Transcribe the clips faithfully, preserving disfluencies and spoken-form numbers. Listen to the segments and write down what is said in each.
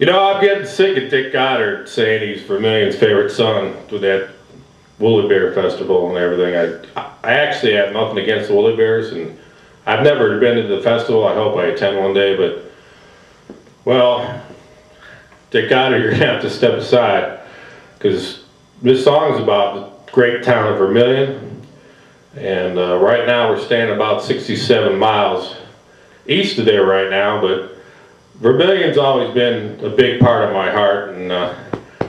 You know, I'm getting sick of Dick Goddard saying he's Vermilion's favorite son with that Woolly Bear Festival and everything. I, I actually have nothing against the Woolly Bears, and I've never been to the festival. I hope I attend one day, but, well, Dick Goddard, you're going to have to step aside, because this song is about the great town of Vermilion, and uh, right now we're staying about sixty-seven miles east of there right now, but Vermilion's always been a big part of my heart, and uh,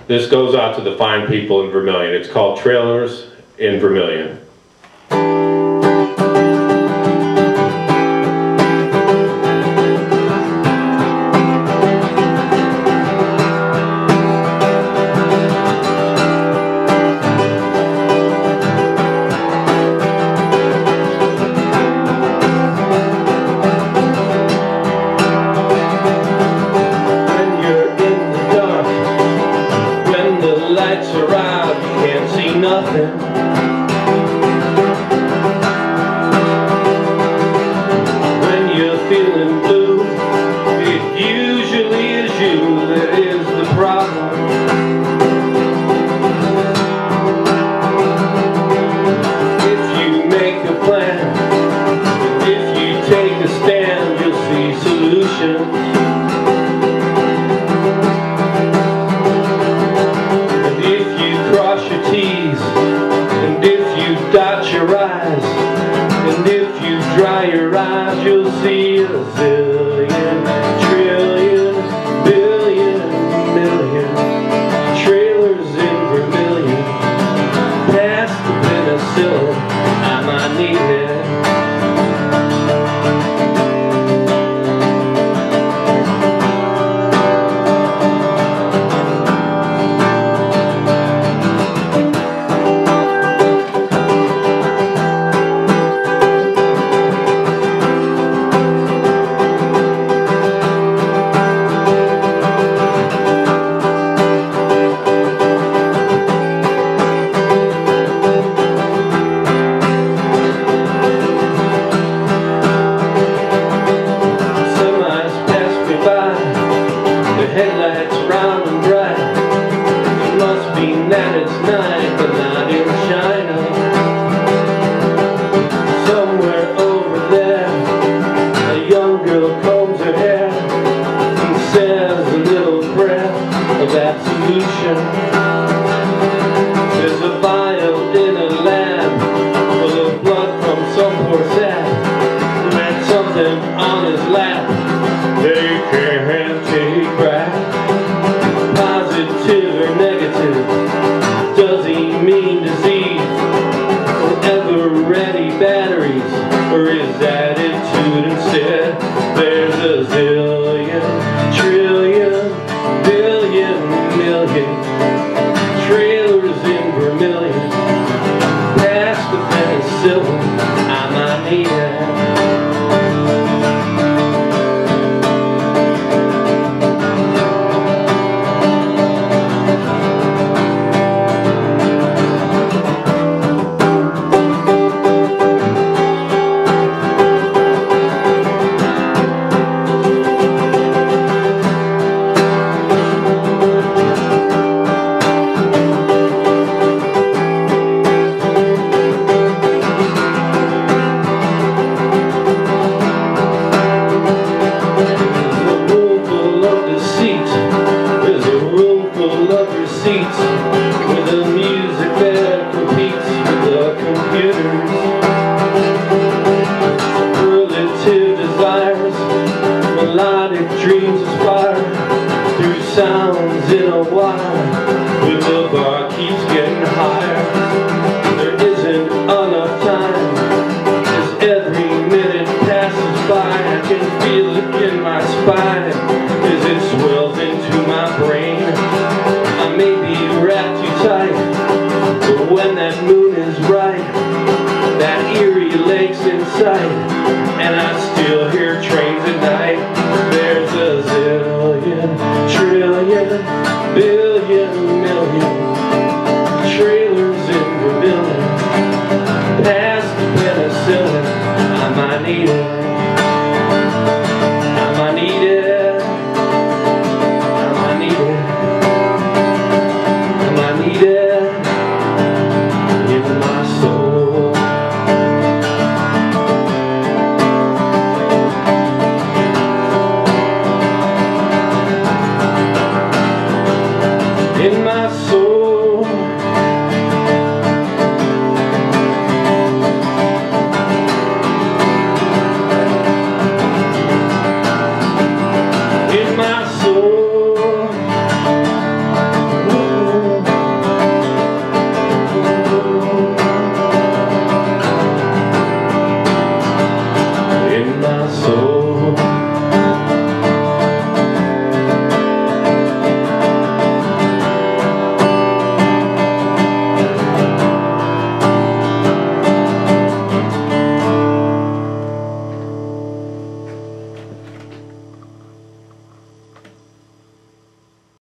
this goes out to the fine people in Vermilion. It's called Trailers in Vermilion. Trains at night, there's a zillion, trillion